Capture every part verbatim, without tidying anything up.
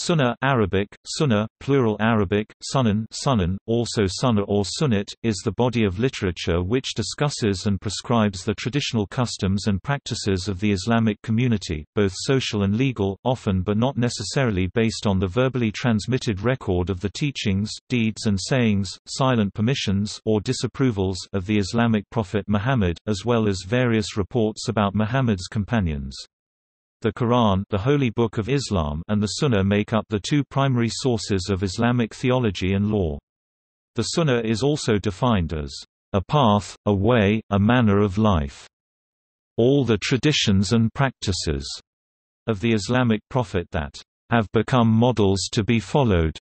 Sunnah Arabic, sunnah, plural Arabic, sunan, sunan, also sunnah or sunnat, is the body of literature which discusses and prescribes the traditional customs and practices of the Islamic community, both social and legal, often but not necessarily based on the verbally transmitted record of the teachings, deeds and sayings, silent permissions or disapprovals of the Islamic prophet Muhammad, as well as various reports about Muhammad's companions. The Quran, the Holy Book of Islam, and the Sunnah make up the two primary sources of Islamic theology and law. The Sunnah is also defined as a path, a way, a manner of life. All the traditions and practices of the Islamic prophet that have become models to be followed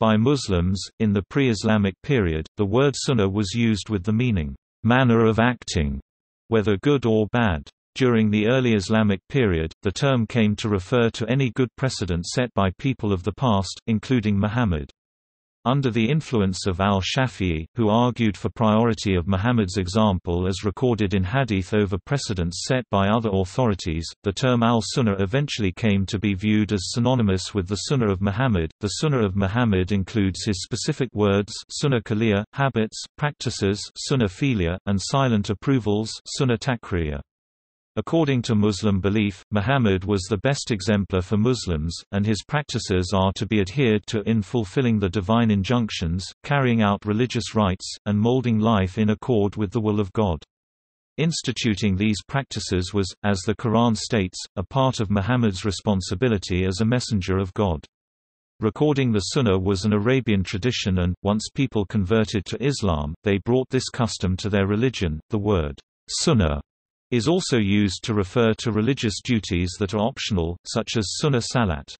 by Muslims. In the pre-Islamic period, the word Sunnah was used with the meaning manner of acting, whether good or bad. During the early Islamic period, the term came to refer to any good precedent set by people of the past, including Muhammad. Under the influence of al-Shafi'i, who argued for priority of Muhammad's example as recorded in hadith over precedents set by other authorities, the term al-Sunnah eventually came to be viewed as synonymous with the Sunnah of Muhammad. The Sunnah of Muhammad includes his specific words, Sunnah Kaliyah, habits, practices, Sunnah Filiyah, and silent approvals, Sunnah Takriyah. According to Muslim belief, Muhammad was the best exemplar for Muslims, and his practices are to be adhered to in fulfilling the divine injunctions, carrying out religious rites, and molding life in accord with the will of God. Instituting these practices was, as the Quran states, a part of Muhammad's responsibility as a messenger of God. Recording the Sunnah was an Arabian tradition and, once people converted to Islam, they brought this custom to their religion. The word, Sunnah, is also used to refer to religious duties that are optional, such as Sunnah Salat.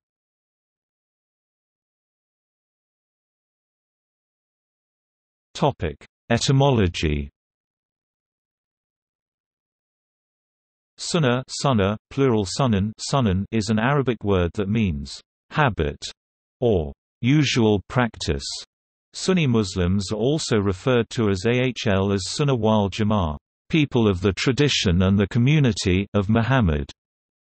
Etymology. Sunnah, sunnah, plural sunan, sunan, is an Arabic word that means habit or usual practice. Sunni Muslims are also referred to as ahl as Sunnah wal Jama'ah, people of the tradition and the community of Muhammad,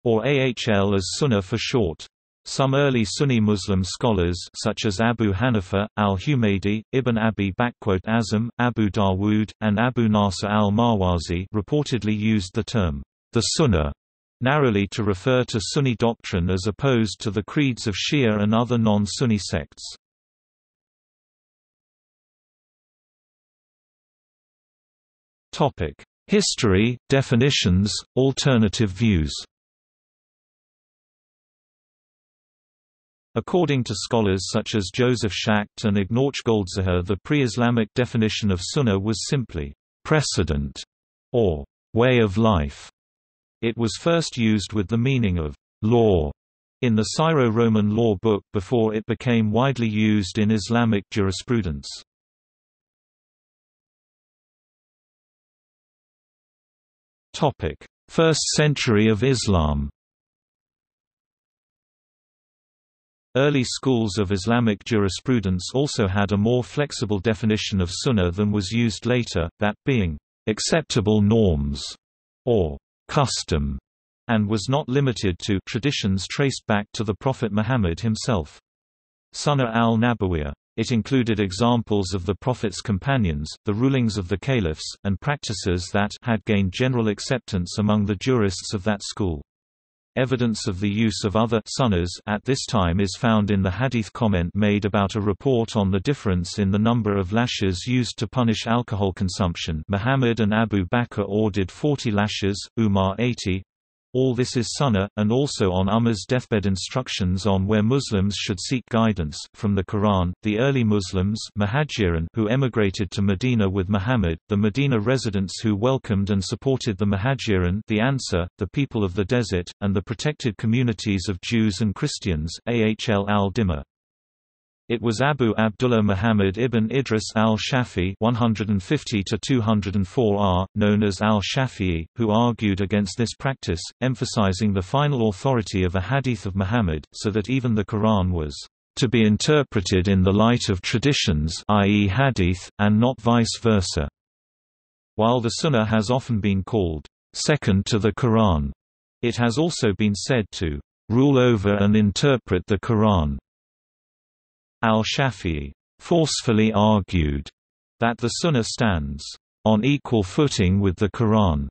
or ahl as Sunnah for short. Some early Sunni Muslim scholars such as Abu Hanifa, al-Humaydi, Ibn Abi Azam, Abu Dawood, and Abu Nasr al-Marwazi reportedly used the term, the Sunnah, narrowly to refer to Sunni doctrine as opposed to the creeds of Shia and other non-Sunni sects. History, definitions, alternative views. According to scholars such as Joseph Schacht and Ignace Goldziher, the pre-Islamic definition of Sunnah was simply precedent or way of life. It was first used with the meaning of law in the Syro-Roman law book before it became widely used in Islamic jurisprudence. First century of Islam. Early schools of Islamic jurisprudence also had a more flexible definition of Sunnah than was used later, that being acceptable norms or custom, and was not limited to traditions traced back to the Prophet Muhammad himself. Sunnah al-Nabawiyyah. It included examples of the Prophet's companions, the rulings of the caliphs, and practices that had gained general acceptance among the jurists of that school. Evidence of the use of other sunnahs at this time is found in the hadith comment made about a report on the difference in the number of lashes used to punish alcohol consumption. Muhammad and Abu Bakr ordered forty lashes, Umar eighty. All this is sunnah, and also on Umar's deathbed instructions on where Muslims should seek guidance from the Quran. The early Muslims Muhajirin who emigrated to Medina with Muhammad, the Medina residents who welcomed and supported the Muhajirin, the Ansar, the people of the desert, and the protected communities of Jews and Christians. Ahl al-Dimah. It was Abu Abdullah Muhammad ibn Idris al-Shafi one fifty to two oh four R, known as al-Shafi'i, who argued against this practice, emphasizing the final authority of a hadith of Muhammad, so that even the Quran was to be interpreted in the light of traditions, that is hadith, and not vice versa. While the Sunnah has often been called second to the Quran, it has also been said to rule over and interpret the Quran. Al-Shafi'i forcefully argued that the Sunnah stands on equal footing with the Quran.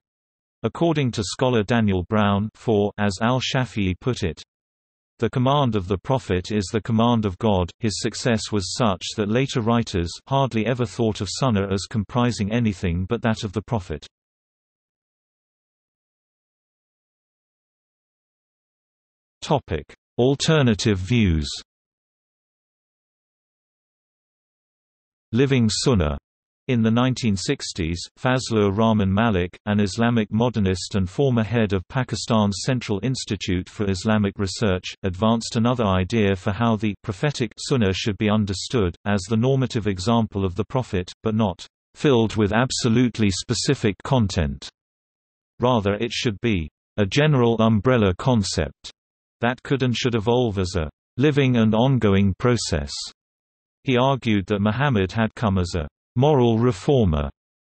According to scholar Daniel Brown, for, as Al-Shafi'i put it, the command of the Prophet is the command of God. His success was such that later writers hardly ever thought of Sunnah as comprising anything but that of the Prophet. Alternative views. Living Sunnah. In the nineteen sixties, Fazlur Rahman Malik, an Islamic modernist and former head of Pakistan's Central Institute for Islamic Research, advanced another idea for how the prophetic Sunnah should be understood, as the normative example of the Prophet, but not filled with absolutely specific content. Rather, it should be a general umbrella concept that could and should evolve as a living and ongoing process. He argued that Muhammad had come as a moral reformer,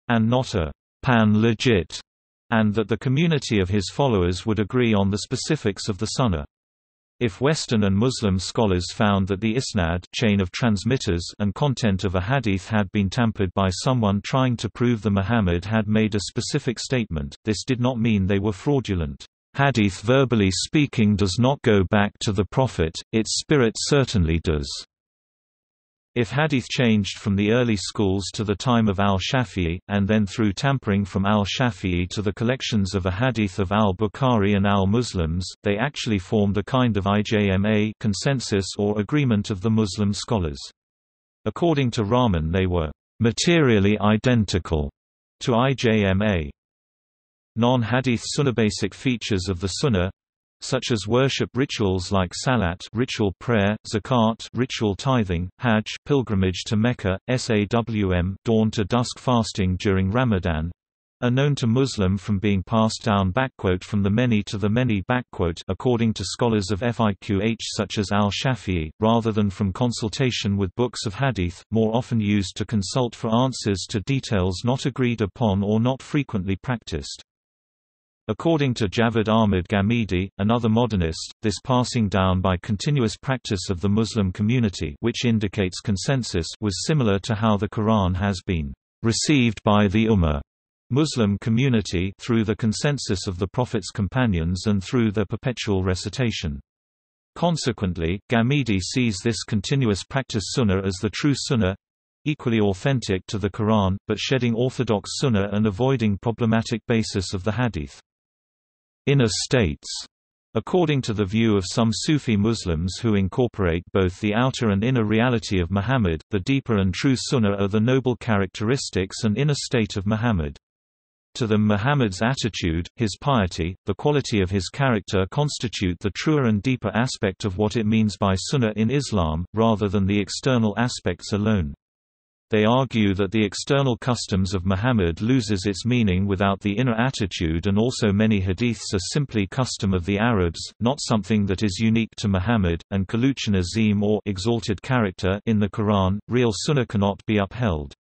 and not a pan-legit, and that the community of his followers would agree on the specifics of the Sunnah. If Western and Muslim scholars found that the isnad chain of transmitters and content of a hadith had been tampered by someone trying to prove that Muhammad had made a specific statement, this did not mean they were fraudulent. Hadith verbally speaking does not go back to the Prophet, its spirit certainly does. If hadith changed from the early schools to the time of al-Shafi'i, and then through tampering from al-Shafi'i to the collections of a hadith of al-Bukhari and al-Muslims, they actually formed a kind of ijma consensus or agreement of the Muslim scholars. According to Rahman, they were materially identical to ijma. Non-hadith sunnah. Basic features of the Sunnah, such as worship rituals like salat, ritual prayer, zakat, ritual tithing, hajj, pilgrimage to Mecca, SAWM, dawn to dusk fasting during Ramadan, are known to Muslim from being passed down from the many to the many according to scholars of fiqh such as al-Shafi'i, rather than from consultation with books of hadith, more often used to consult for answers to details not agreed upon or not frequently practiced. According to Javad Ahmad Ghamidi, another modernist, this passing down by continuous practice of the Muslim community, which indicates consensus, was similar to how the Quran has been received by the Ummah Muslim community through the consensus of the Prophet's companions and through their perpetual recitation. Consequently, Ghamidi sees this continuous practice Sunnah as the true Sunnah, equally authentic to the Quran, but shedding orthodox Sunnah and avoiding problematic basis of the Hadith. Inner states. According to the view of some Sufi Muslims who incorporate both the outer and inner reality of Muhammad, the deeper and true Sunnah are the noble characteristics and inner state of Muhammad. To them, Muhammad's attitude, his piety, the quality of his character constitute the truer and deeper aspect of what it means by Sunnah in Islam, rather than the external aspects alone. They argue that the external customs of Muhammad loses its meaning without the inner attitude, and also many hadiths are simply custom of the Arabs, not something that is unique to Muhammad, and Kuluchan Azim or exalted character in the Quran, real Sunnah cannot be upheld.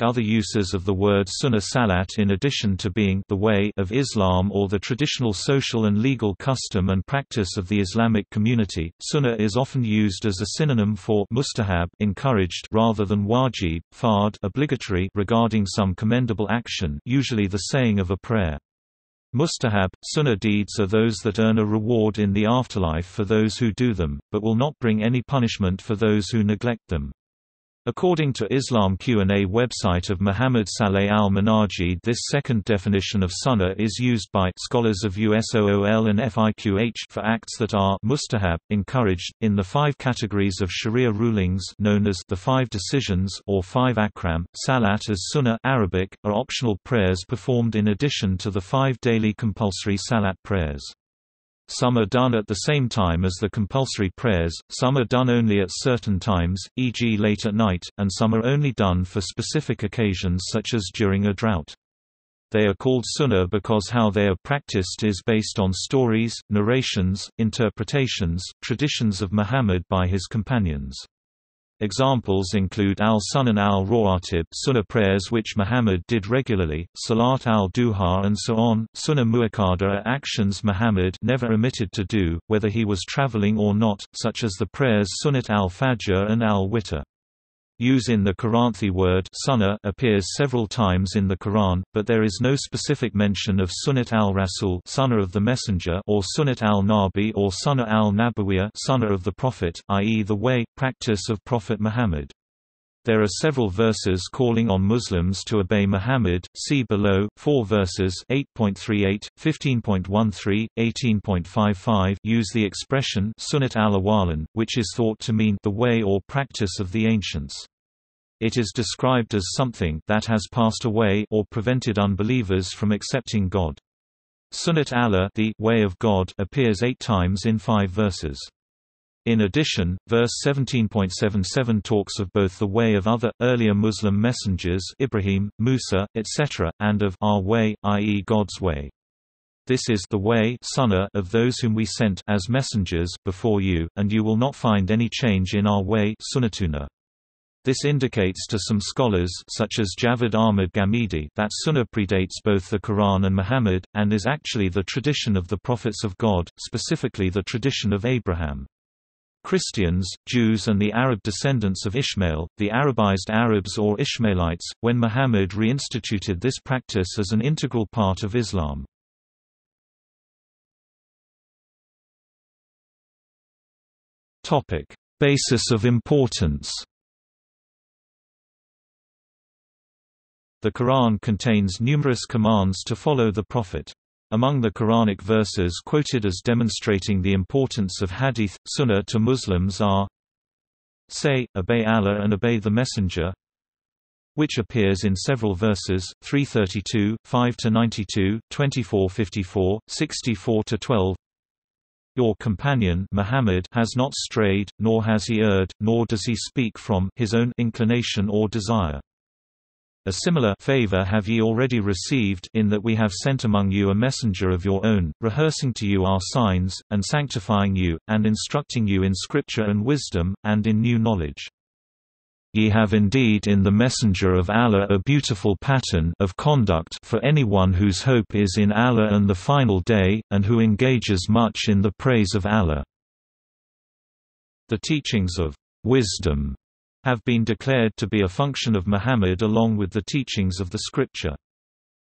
Other uses of the word Sunnah. Salat, in addition to being the way of Islam or the traditional social and legal custom and practice of the Islamic community, Sunnah is often used as a synonym for mustahab, encouraged, rather than wajib, fard, obligatory, regarding some commendable action, usually the saying of a prayer. Mustahab, Sunnah deeds are those that earn a reward in the afterlife for those who do them, but will not bring any punishment for those who neglect them. According to Islam Q and A website of Muhammad Saleh al-Manajid, this second definition of Sunnah is used by scholars of U S O O L and fiqh for acts that are mustahab, encouraged, in the five categories of Sharia rulings known as the five decisions or five akram. Salat as Sunnah Arabic, are optional prayers performed in addition to the five daily compulsory salat prayers. Some are done at the same time as the compulsory prayers, some are done only at certain times, for example late at night, and some are only done for specific occasions such as during a drought. They are called Sunnah because how they are practiced is based on stories, narrations, interpretations, traditions of Muhammad by his companions. Examples include al-Sunan al-Rawatib, sunnah prayers which Muhammad did regularly, Salat al-Duha and so on. Sunnah muakkada are actions Muhammad never omitted to do, whether he was traveling or not, such as the prayers Sunnat al-Fajr and al-Witr. Use in the Quranthi word sunnah appears several times in the Quran, but there is no specific mention of Sunnat al-Rasul, sunnah of the Messenger, or Sunnat al-Nabi or Sunnah al-Nabawiyya, sunnah of the Prophet, that is the way, practice of Prophet Muhammad. There are several verses calling on Muslims to obey Muhammad, see below, four verses eight point three eight, fifteen point one three, eighteen point five five use the expression Sunnat al-Awwalin, which is thought to mean the way or practice of the ancients. It is described as something that has passed away or prevented unbelievers from accepting God. Sunnat Allah, the way of God, appears eight times in five verses. In addition, verse seventeen point seven seven talks of both the way of other, earlier Muslim messengers Ibrahim, Musa, et cetera, and of our way, that is God's way. This is the way sunnah of those whom we sent as messengers before you, and you will not find any change in our way sunnatuna. This indicates to some scholars such as Javed Ahmad Ghamidi that sunnah predates both the Quran and Muhammad, and is actually the tradition of the prophets of God, specifically the tradition of Abraham. Christians, Jews and the Arab descendants of Ishmael, the Arabized Arabs or Ishmaelites, when Muhammad reinstituted this practice as an integral part of Islam. Topic: Basis of importance. The Quran contains numerous commands to follow the Prophet. Among the Quranic verses quoted as demonstrating the importance of hadith, sunnah to Muslims are: Say, obey Allah and obey the Messenger, which appears in several verses, three thirty-two, five to ninety-two, twenty-four fifty-four, sixty-four to twelve. Your companion Muhammad has not strayed, nor has he erred, nor does he speak from his own inclination or desire. A similar favor have ye already received, in that we have sent among you a messenger of your own, rehearsing to you our signs, and sanctifying you, and instructing you in scripture and wisdom, and in new knowledge. Ye have indeed in the messenger of Allah a beautiful pattern of conduct for anyone whose hope is in Allah and the final day, and who engages much in the praise of Allah. The teachings of wisdom have been declared to be a function of Muhammad along with the teachings of the scripture.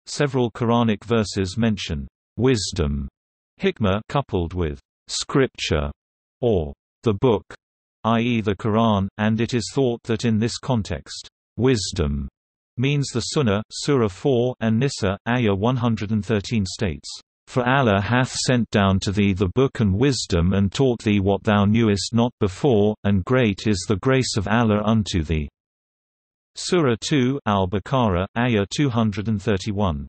Several Quranic verses mention wisdom, hikmah, coupled with scripture or the book, that is the Quran, and it is thought that in this context, wisdom means the Sunnah. Surah four and Nisa, Ayah one hundred thirteen states, "For Allah hath sent down to thee the book and wisdom and taught thee what thou knewest not before, and great is the grace of Allah unto thee." Surah two, Al-Baqarah, Ayah two hundred thirty-one.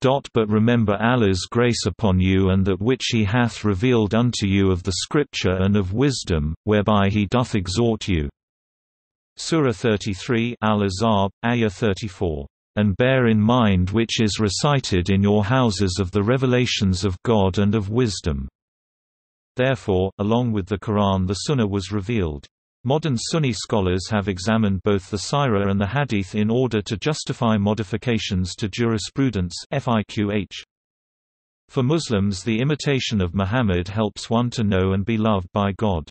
But remember Allah's grace upon you and that which he hath revealed unto you of the scripture and of wisdom, whereby he doth exhort you. Surah thirty-three, Al-Ahzab, Ayah thirty-four. And bear in mind which is recited in your houses of the revelations of God and of wisdom. Therefore, along with the Quran, the Sunnah was revealed. Modern Sunni scholars have examined both the Sirah and the Hadith in order to justify modifications to jurisprudence. F A Q H. For Muslims, the imitation of Muhammad helps one to know and be loved by God.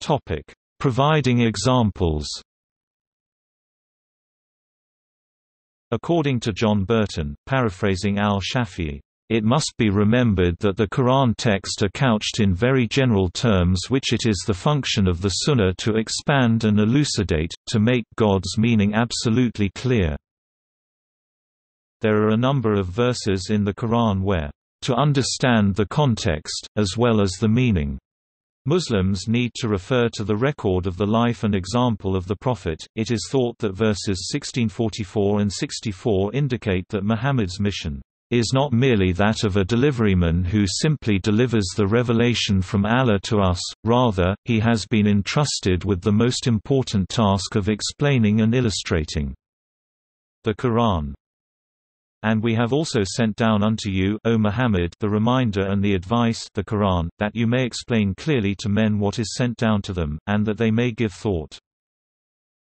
Topic: Providing examples. According to John Burton, paraphrasing al-Shafi'i, "It must be remembered that the Quran texts are couched in very general terms which it is the function of the Sunnah to expand and elucidate, to make God's meaning absolutely clear." There are a number of verses in the Quran where, to understand the context, as well as the meaning, Muslims need to refer to the record of the life and example of the Prophet. It is thought that verses sixteen forty-four and sixty-four indicate that Muhammad's mission is not merely that of a deliveryman who simply delivers the revelation from Allah to us, rather, he has been entrusted with the most important task of explaining and illustrating the Quran. And we have also sent down unto you, O Muhammad, the reminder and the advice, the Quran, that you may explain clearly to men what is sent down to them, and that they may give thought.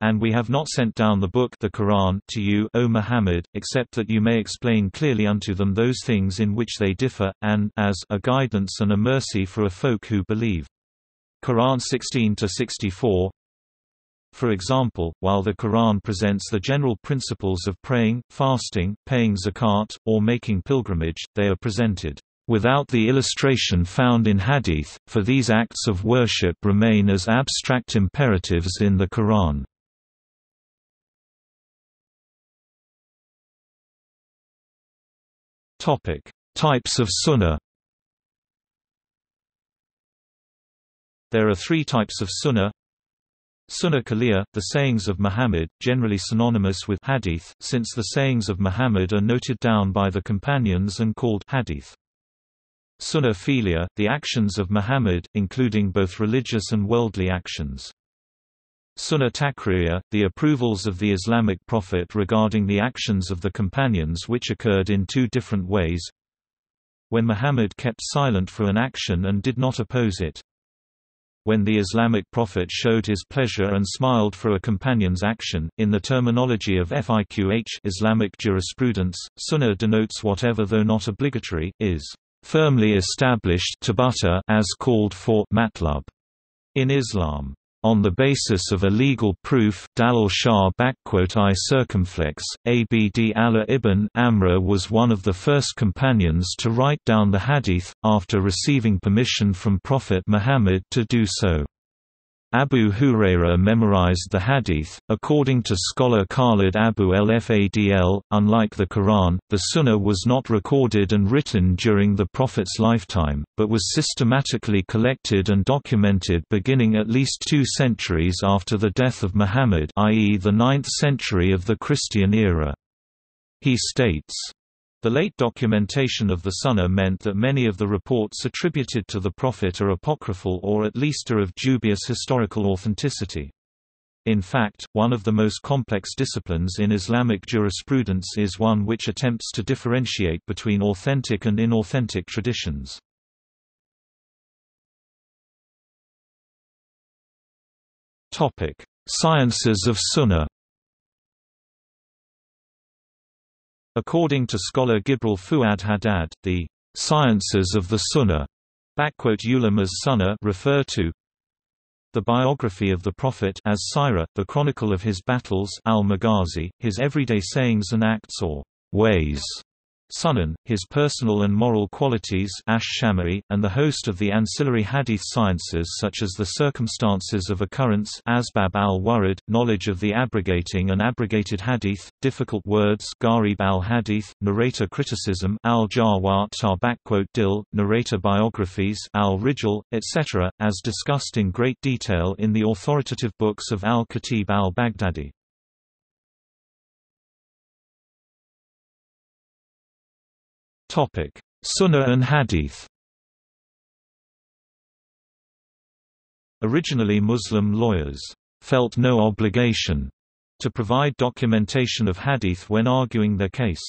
And we have not sent down the book, the Quran, to you, O Muhammad, except that you may explain clearly unto them those things in which they differ, and as a guidance and a mercy for a folk who believe. Quran sixteen to sixty-four. For example, while the Quran presents the general principles of praying, fasting, paying zakat, or making pilgrimage, they are presented without the illustration found in hadith, for these acts of worship remain as abstract imperatives in the Quran. Topic: Types of sunnah. There are three types of sunnah. Sunnah Qawliya, the sayings of Muhammad, generally synonymous with hadith, since the sayings of Muhammad are noted down by the companions and called hadith. Sunnah Fi'liya, the actions of Muhammad, including both religious and worldly actions. Sunnah Takririya, the approvals of the Islamic prophet regarding the actions of the companions, which occurred in two different ways: when Muhammad kept silent for an action and did not oppose it; when the Islamic prophet showed his pleasure and smiled for a companion's action. In the terminology of fiqh, Islamic jurisprudence, sunnah denotes whatever, though not obligatory, is firmly established as called for matlub in Islam, on the basis of a legal proof. Dalal Shah I circumflex, Abd Allah ibn Amr was one of the first companions to write down the hadith, after receiving permission from Prophet Muhammad to do so. Abu Hurairah memorized the hadith. According to scholar Khalid Abu L F A D L, unlike the Quran, the Sunnah was not recorded and written during the Prophet's lifetime, but was systematically collected and documented beginning at least two centuries after the death of Muhammad, that is the ninth century of the Christian era. He states, "The late documentation of the Sunnah meant that many of the reports attributed to the Prophet are apocryphal, or at least are of dubious historical authenticity." In fact, one of the most complex disciplines in Islamic jurisprudence is one which attempts to differentiate between authentic and inauthentic traditions. Topic: Sciences of Sunnah. According to scholar Gibral Fuad Haddad, the "sciences of the Sunnah" (ulam as sunnah) refer to the biography of the Prophet as Sirah, the chronicle of his battles al-Maghazi, his everyday sayings and acts or ways sunan, his personal and moral qualities ash-Shama'i, and the host of the ancillary hadith sciences such as the circumstances of occurrence asbab al-warad, knowledge of the abrogating and abrogated hadith, difficult words gharib al-hadith, narrator criticism al-Jawa ta', narrator biographies al-Rijal, et cetera, as discussed in great detail in the authoritative books of al-Khatib al-Baghdadi. Topic: Sunnah and hadith. Originally, Muslim lawyers felt no obligation to provide documentation of hadith when arguing their case.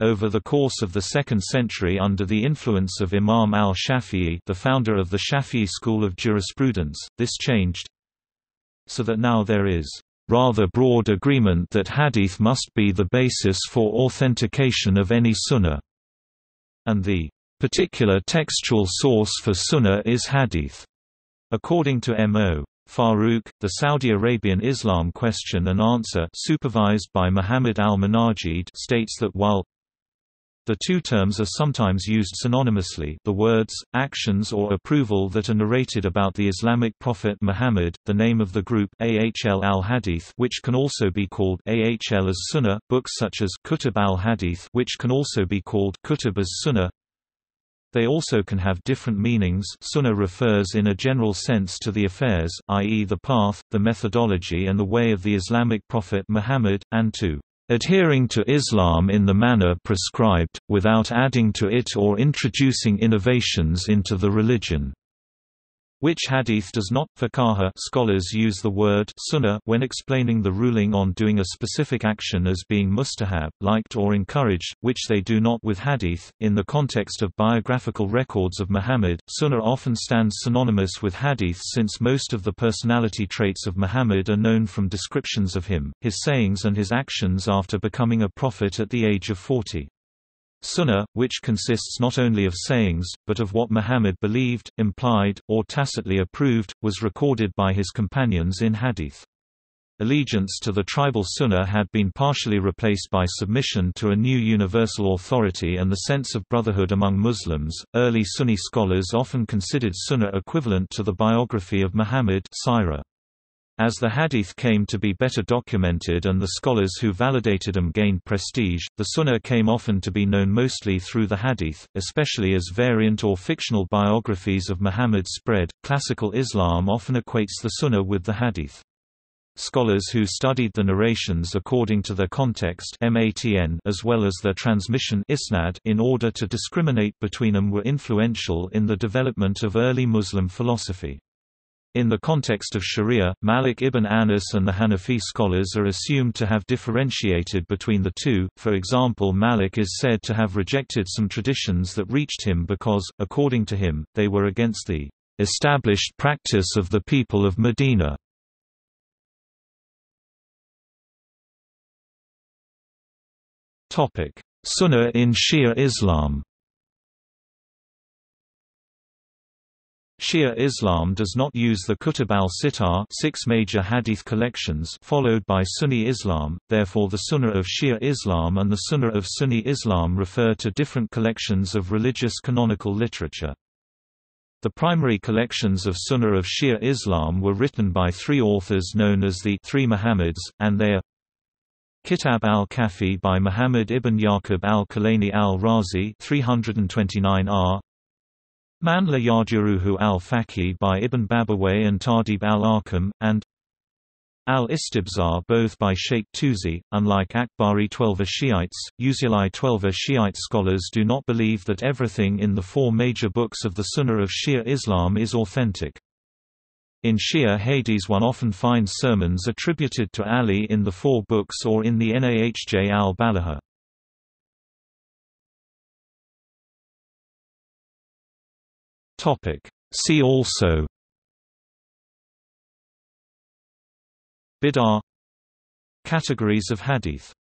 Over the course of the second century, under the influence of Imam al-Shafi'i, the founder of the Shafi'i school of jurisprudence, this changed, so that now there is rather broad agreement that hadith must be the basis for authentication of any sunnah, and the particular textual source for sunnah is hadith. According to M O Farouk, the Saudi Arabian Islam Question and Answer, supervised by Muhammad al-Manajid, states that while the two terms are sometimes used synonymously, the words, actions or approval that are narrated about the Islamic prophet Muhammad, the name of the group Ahl al-Hadith, which can also be called Ahl as Sunnah, books such as Kutub al-Hadith, which can also be called Kutub as Sunnah. They also can have different meanings. Sunnah refers in a general sense to the affairs, that is the path, the methodology and the way of the Islamic prophet Muhammad, and to adhering to Islam in the manner prescribed, without adding to it or introducing innovations into the religion. Which hadith does not? Fuqaha scholars use the word sunnah when explaining the ruling on doing a specific action as being mustahab, liked or encouraged, which they do not with hadith. In the context of biographical records of Muhammad, sunnah often stands synonymous with hadith since most of the personality traits of Muhammad are known from descriptions of him, his sayings and his actions after becoming a prophet at the age of forty. Sunnah, which consists not only of sayings, but of what Muhammad believed, implied, or tacitly approved, was recorded by his companions in hadith. Allegiance to the tribal sunnah had been partially replaced by submission to a new universal authority and the sense of brotherhood among Muslims. Early Sunni scholars often considered sunnah equivalent to the biography of Muhammad, sirah. As the hadith came to be better documented and the scholars who validated them gained prestige, the sunnah came often to be known mostly through the hadith, especially as variant or fictional biographies of Muhammad spread. Classical Islam often equates the sunnah with the hadith. Scholars who studied the narrations according to their context (matn) as well as their transmission (isnad) in order to discriminate between them were influential in the development of early Muslim philosophy. In the context of Sharia, Malik ibn Anas and the Hanafi scholars are assumed to have differentiated between the two. For example, Malik is said to have rejected some traditions that reached him because, according to him, they were against the established practice of the people of Medina. Topic: Sunnah in Shia Islam. Shia Islam does not use the Kutub al-Sittar, six major hadith collections, followed by Sunni Islam. Therefore, the Sunnah of Shia Islam and the Sunnah of Sunni Islam refer to different collections of religious canonical literature. The primary collections of Sunnah of Shia Islam were written by three authors known as the Three Muhammads, and they are Kitab al-Kafi by Muhammad ibn Yaqub al-Kalani al-Razi, three twenty-nine R. Manla Yajuruhu al-Faqih by Ibn Babawayh and Tadib al-Arkam, and Al-Istibzar, both by Sheikh Tusi. Unlike Akbari Twelver Shiites, Uzili Twelver Shiite scholars do not believe that everything in the four major books of the Sunnah of Shia Islam is authentic. In Shia Hadith one often finds sermons attributed to Ali in the four books or in the Nahj al-Balagha. See also: Bid'ah, categories of hadith.